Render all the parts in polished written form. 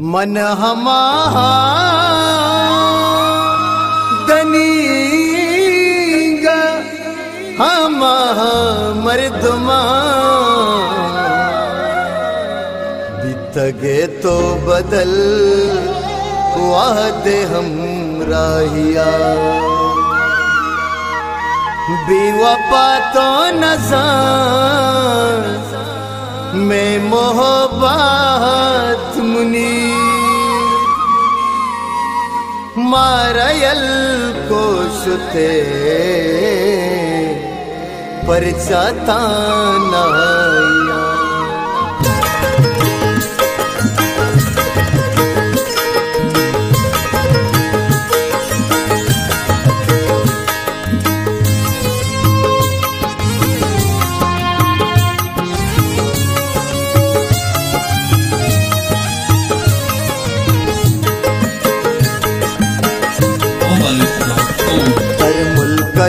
मन हमादनीगा हम मर्दमा बितगे तो बदल वादे हम राहिया बेवफा तो नज़ार मैं मोहब्बत मुनी मारयल कोशते परचाता नाया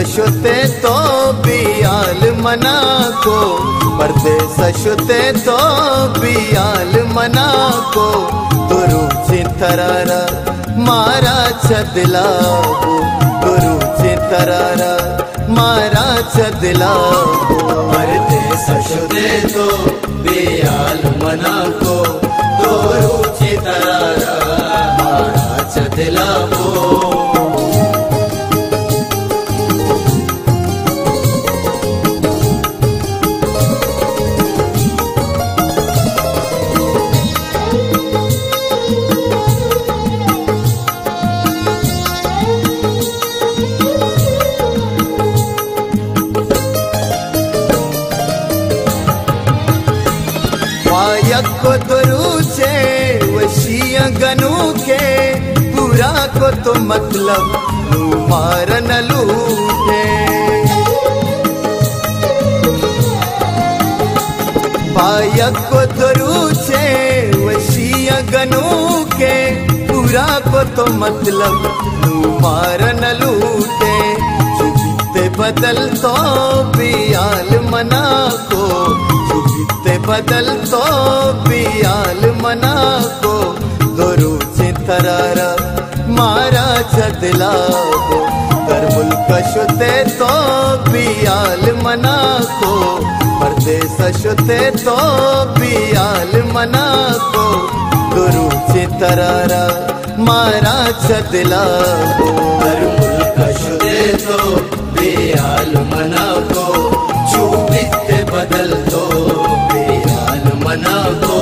शुते तो बियाल मना को परदेश शुते तो बियाल मना को गुरु चितरारा मारा छदलाबो गुरु चितरारा मारा छदलाबो परदेश शुते तो बियाल मना को गुरु चितरारा मारा छदलाबो गनु के पूरा को तो मतलब मार न लूटे पायक को तो रूचे वशिया गनु के पूरा को तो मतलब मार न लूटे चुपते बदल तो पियाल मना को चुपते बदल तो पियाल मना को गुरु चितरारा मारा छदलाबो कर मुल्क शुते तो बियाल मना को परदेश शुते तो बियाल मना को गुरु चितरारा मारा छदलाबो कर मुल्क शुते तो बियाल मना को चूपते बदल तो बियाल मना को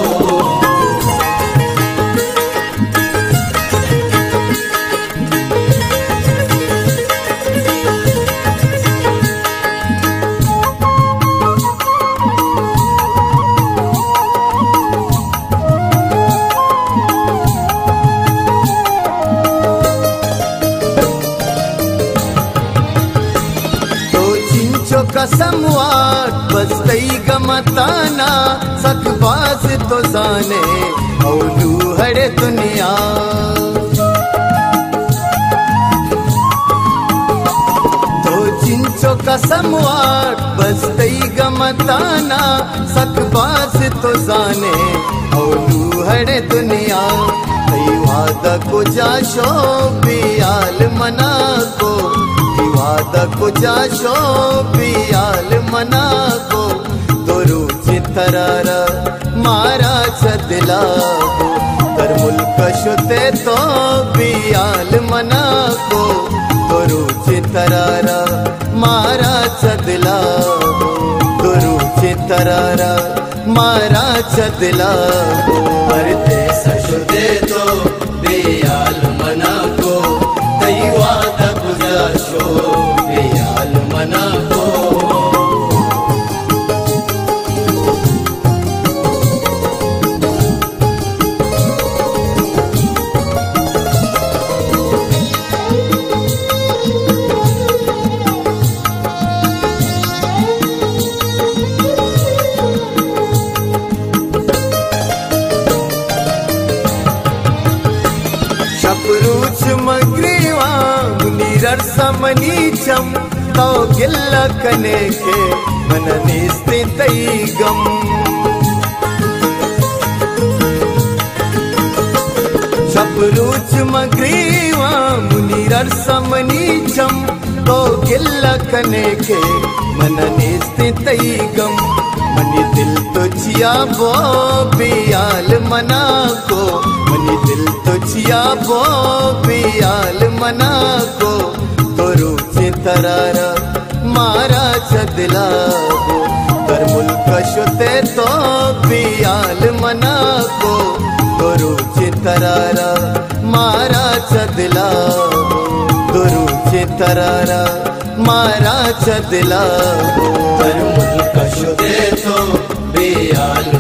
मताना सकबाज तो जाने औलू हड़े दुनिया तो चिंचो कसम वाट बसतई गमताना सकबाज तो जाने औलू हड़े दुनिया वादा को जाशो बियाल मना को वादा को जाशो बियाल मना को गुरु चितरारा मारा छदलाबो कर मुल्क शुते तो बियाल मना को गुरु चितरारा मारा छदलाबो गुरु चितरारा मारा छदलाबो परदेश शुते तो बियाल मना को तैवा तक जाशो बियाल मना को तो गिल्ला कने के मन निस्थित गम ग्रीवा मुनिर समनीचम तो गिल्ला कने के मन निस्तितैगम मनि दिल तो जिया बो पियाल मना को मनि दिल तो जिया बो पियाल मना को तोरु से तरारा मारा चदला को तर मुल्क शुते तो पियाल मना को तोरु से तरारा मारा चदला गुरु चितरारा मारा चदला गुरु मुल्क शुदे तो बेयाल